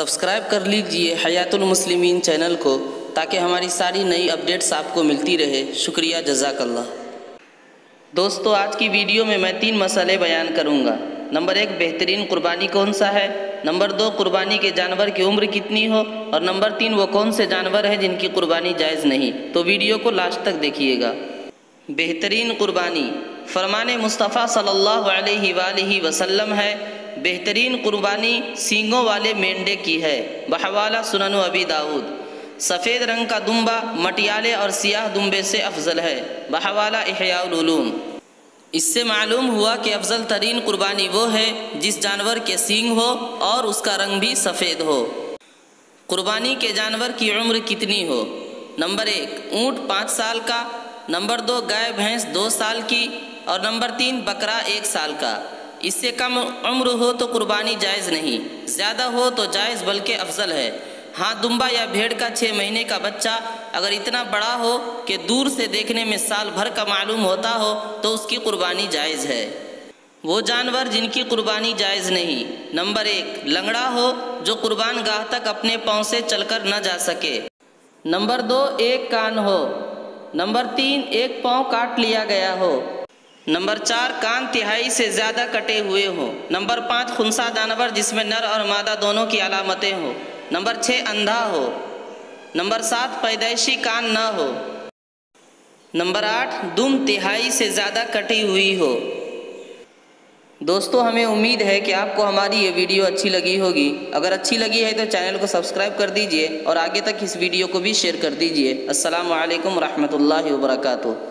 Subscribe कर लीजिए हयातुल मुस्लिमीन channel को ताकि हमारी सारी नई अपडेट्स आपको मिलती रहे। शुक्रिया, जज़ाकल्लाह। दोस्तों, आज की वीडियो में मैं 3 मसले बयान करूँगा। नंबर 1, बेहतरीन कुर्बानी कौन सा है। नंबर 2, कुर्बानी के जानवर की उम्र कितनी हो। और नंबर 3, वो कौन से जानवर हैं जिनकी कुर्बानी जायज़ नहीं। तो वीडियो को लास्ट तक देखिएगा। बेहतरीन कुर्बानी फरमान मुस्तफ़ा सल्लल्लाहु अलैहि वसल्लम है। बेहतरीन कुर्बानी सींगों वाले मेंढे की है, बहवाला सुनन अबी दाऊद। सफ़ेद रंग का दुम्बा मटियाले और सियाह दुम्बे से अफजल है, बहवाला इहयाउलूम। इससे मालूम हुआ कि अफजल तरीन कुर्बानी वो है जिस जानवर के सींग हो और उसका रंग भी सफ़ेद हो। कुर्बानी के जानवर की उम्र कितनी हो। नंबर 1, ऊँट 5 साल का। नंबर 2, गाय भैंस 2 साल की। और नंबर 3, बकरा 1 साल का। इससे कम उम्र हो तो कुर्बानी जायज़ नहीं, ज़्यादा हो तो जायज़ बल्कि अफजल है। हाँ, दुम्बा या भेड़ का 6 महीने का बच्चा अगर इतना बड़ा हो कि दूर से देखने में साल भर का मालूम होता हो तो उसकी कुर्बानी जायज़ है। वो जानवर जिनकी कुर्बानी जायज़ नहीं। नंबर 1, लंगड़ा हो जो कुर्बान गाह तक अपने पाँव से चलकर न जा सके। नंबर 2, एक कान हो। नंबर 3, एक पाँव काट लिया गया हो। नंबर 4, कान तिहाई से ज़्यादा कटे हुए हों। नंबर 5, खुनसा जानवर जिसमें नर और मादा दोनों की अलामतें हों। नंबर 6, अंधा हो। नंबर 7, पैदाइशी कान न हो। नंबर 8, दुम तिहाई से ज़्यादा कटी हुई हो। दोस्तों, हमें उम्मीद है कि आपको हमारी ये वीडियो अच्छी लगी होगी। अगर अच्छी लगी है तो चैनल को सब्सक्राइब कर दीजिए और आगे तक इस वीडियो को भी शेयर कर दीजिए। अस्सलामु अलैकुम रहमतुल्लाहि व बरकातुहू।